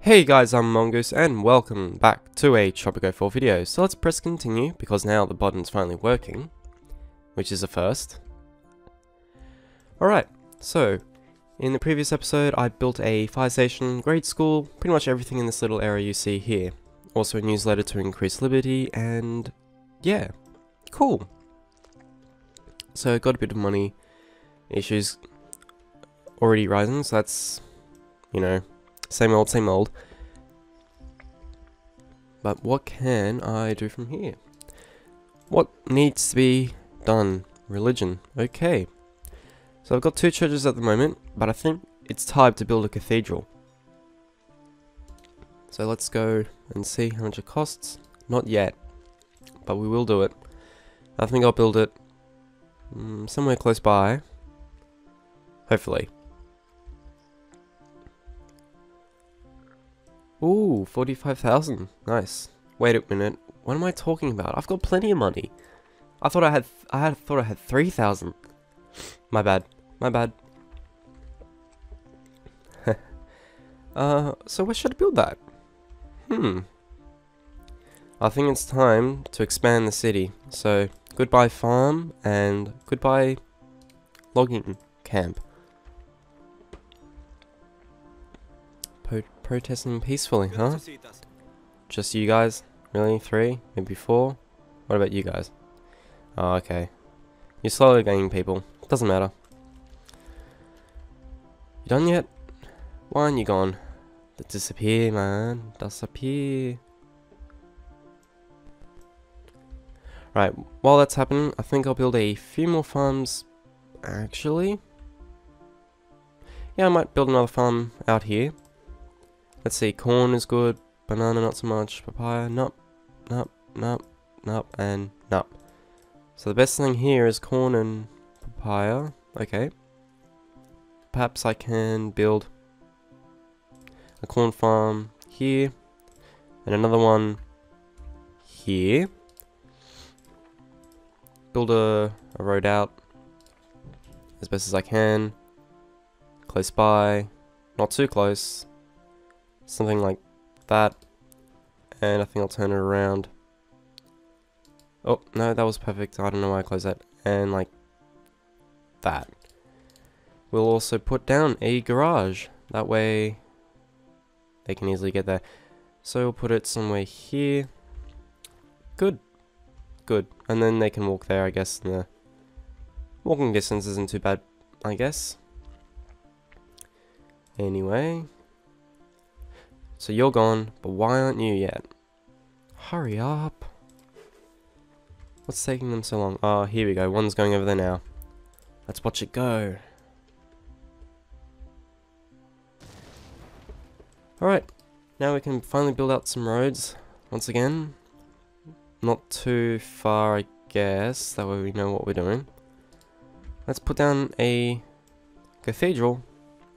Hey guys, I'm Mongoose and welcome back to a Tropico 4 video. So let's press continue because now the button's finally working, which is a first. Alright, so in the previous episode I built a fire station, grade school, pretty much everything in this little area you see here. Also a newsletter to increase liberty and yeah, cool. So I got a bit of money issues already rising, so that's, you know, same old. But what can I do from here? What needs to be done? Religion. Okay. So I've got two churches at the moment, but I think it's time to build a cathedral. So let's go and see how much it costs. Not yet, but we will do it. I think I'll build it somewhere close by, hopefully. Ooh, 45,000. Nice. Wait a minute. What am I talking about? I've got plenty of money. I thought I had 3,000. My bad. My bad. So where should I build that? I think it's time to expand the city. So goodbye farm and goodbye logging camp. Protesting peacefully, huh? Just you guys? Really? 3? Maybe 4? What about you guys? Oh, okay. You're slowly gaining people. Doesn't matter. You done yet? Why aren't you gone? Disappear, man. Disappear. Right, while that's happening, I think I'll build a few more farms, actually. Yeah, I might build another farm out here. Let's see, corn is good, banana not so much, papaya, nup, nup, nup, nup, and nup. So the best thing here is corn and papaya. Okay. Perhaps I can build a corn farm here, and another one here. Build a road out as best as I can, close by, not too close, something like that, and I think I'll turn it around. Oh no, that was perfect. I don't know why I closed that. And like that, we'll also put down a garage, that way they can easily get there. So we'll put it somewhere here. Good. Good, and then they can walk there, I guess. And the walking distance isn't too bad, I guess. Anyway, so you're gone, but why aren't you yet? Hurry up. What's taking them so long? Oh, here we go, one's going over there now. Let's watch it go. Alright, now we can finally build out some roads once again. Not too far, I guess, that way we know what we're doing. Let's put down a cathedral.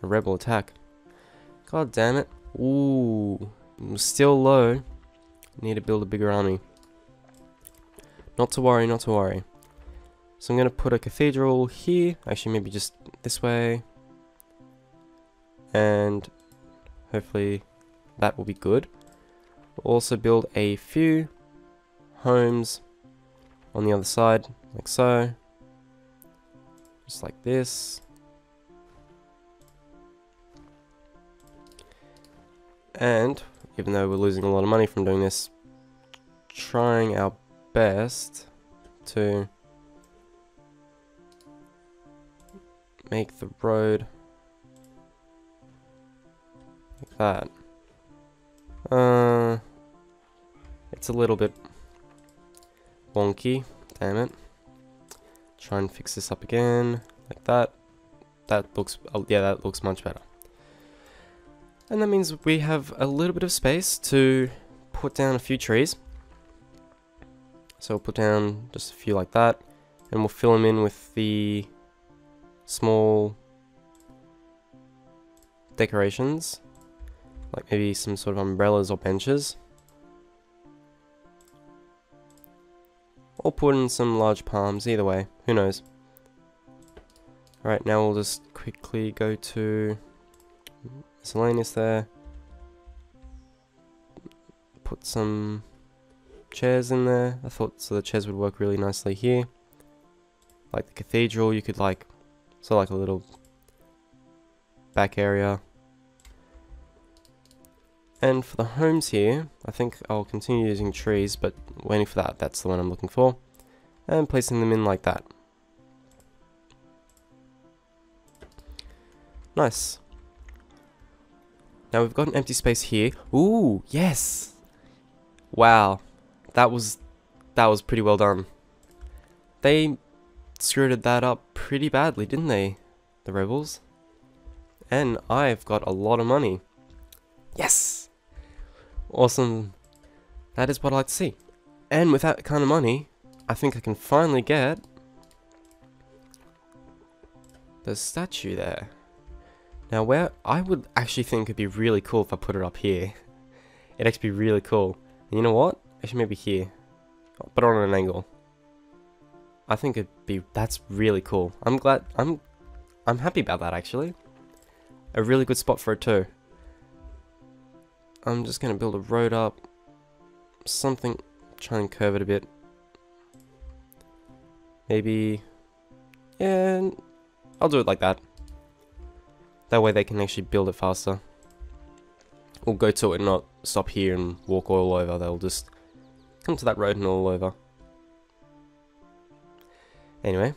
A rebel attack. God damn it. Ooh, still low. Need to build a bigger army. Not to worry, not to worry. So I'm going to put a cathedral here. Actually, maybe just this way. And hopefully that will be good. We'll also build a few homes on the other side, like so, just like this, and even though we're losing a lot of money from doing this, trying our best to make the road like that. It's a little bit wonky, damn it. Try and fix this up again, like that. That looks, oh yeah, that looks much better. And that means we have a little bit of space to put down a few trees. So we'll put down just a few like that, and we'll fill them in with the small decorations, like maybe some sort of umbrellas or benches. or put in some large palms, either way, who knows. Alright, now we'll just quickly go to miscellaneous there. Put some chairs in there. I thought so the chairs would work really nicely here. Like the cathedral, you could like, so like a little back area. And for the homes here, I think I'll continue using trees, but waiting for that, that's the one I'm looking for. And placing them in like that. Nice. Now we've got an empty space here. Ooh, yes! Wow. That was pretty well done. They screwed that up pretty badly, didn't they? The rebels. And I've got a lot of money. Yes! Awesome. That is what I like to see. And with that kind of money, I think I can finally get the statue there. Now where I would actually think it'd be really cool if I put it up here. It'd actually be really cool. And you know what? Actually maybe here. But on an angle. I think it'd be, that's really cool. I'm glad, I'm happy about that actually. A really good spot for it too. I'm just gonna build a road up. Something, try and curve it a bit. Maybe, yeah, I'll do it like that. That way they can actually build it faster. Or go to it and not stop here and walk all over. They'll just come to that road and all over. Anyway.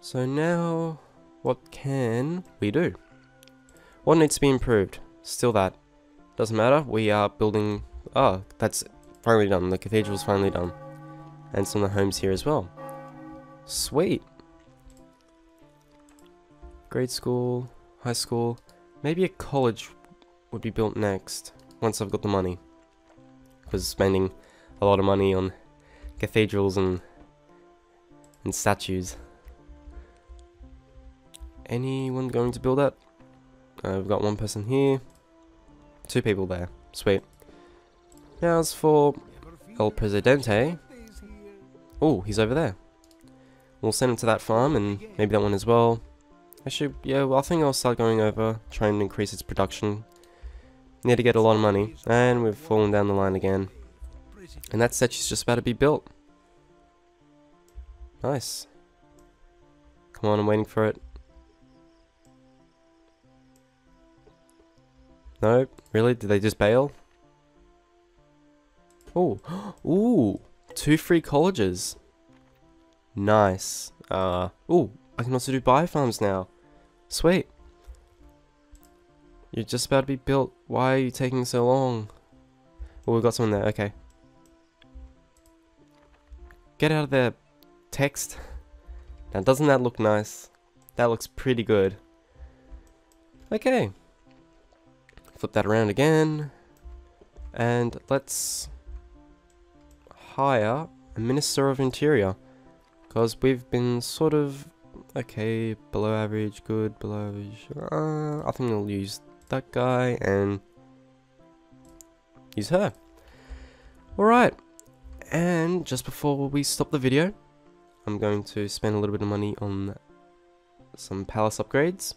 So now, what can we do? What needs to be improved? Still that. Doesn't matter, we are building... Oh, that's finally done. The cathedral's finally done. And some of the homes here as well. Sweet. Grade school, high school, maybe a college would be built next, once I've got the money. Because spending a lot of money on cathedrals and statues. Anyone going to build that? I've got one person here, two people there, sweet. Now as for El Presidente, oh, he's over there. We'll send him to that farm and maybe that one as well. Actually, yeah, well, I think I'll start going over, trying to increase its production. Need to get a lot of money, and we've fallen down the line again. And that statue's just about to be built. Nice. Come on, I'm waiting for it. No, really? Did they just bail? Oh, ooh, 2 free colleges. Nice. Ooh, I can also do biofarms now. Sweet. You're just about to be built. Why are you taking so long? Oh, we've got someone there. Okay. Get out of there, text. Now, doesn't that look nice? That looks pretty good. Okay. Flip that around again. And let's hire a Minister of Interior. Because we've been sort of... Okay, below average, good, below average. I think I'll use that guy and use her. Alright, and just before we stop the video, I'm going to spend a little bit of money on some palace upgrades.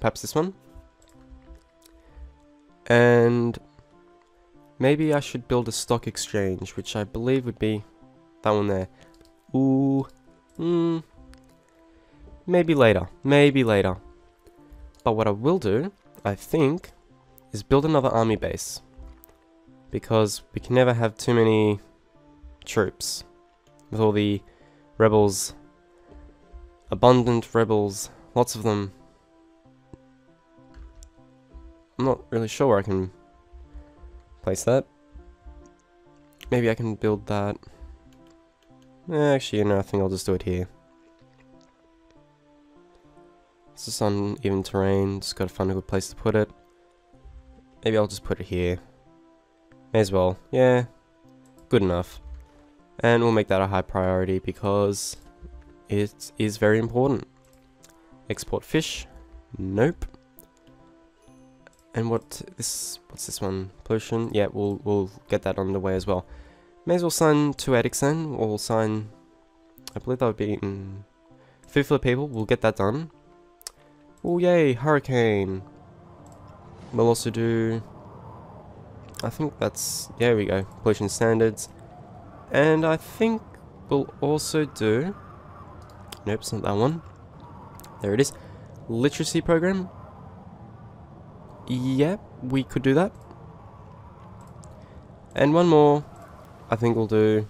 Perhaps this one. And maybe I should build a stock exchange, which I believe would be that one there. Ooh, maybe later, maybe later. But what I will do, I think, is build another army base. Because we can never have too many troops. With all the rebels, abundant rebels, lots of them. I'm not really sure where I can place that. Maybe I can build that. Actually, no, I think I'll just do it here. It's just uneven terrain, just gotta find a good place to put it. Maybe I'll just put it here. May as well, yeah, good enough. And we'll make that a high priority because it is very important. Export fish, nope. And what's this one? Pollution, yeah, we'll get that on the way as well. May as well sign to Eriksen, or sign, I believe that would be in Fifler people, we'll get that done. Oh yay, Hurricane. We'll also do, I think that's, yeah, there we go, pollution standards. And I think we'll also do, nope, it's not that one. There it is. Literacy program. Yep, we could do that. And one more. I think we'll do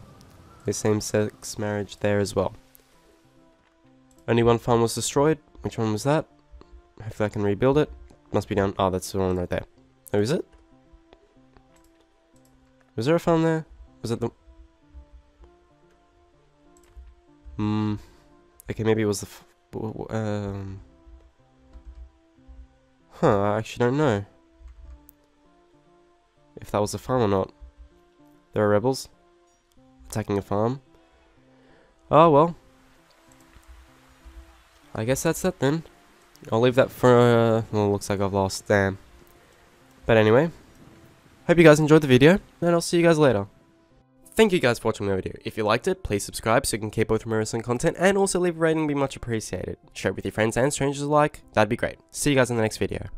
the same-sex marriage there as well. Only one farm was destroyed. Which one was that? Hopefully I can rebuild it. Must be down. Ah, oh, that's the one right there. Oh, is it? Was there a farm there? Was it the... Hmm. Okay, maybe it was the... Huh, I actually don't know if that was a farm or not. There are rebels attacking a farm. Oh well. I guess that's it then. I'll leave that for, well, looks like I've lost, damn. But anyway, hope you guys enjoyed the video, and I'll see you guys later. Thank you guys for watching my video. If you liked it, please subscribe so you can keep up with my wrestling content, and also leave a rating, would be much appreciated. Share it with your friends and strangers alike, that'd be great. See you guys in the next video.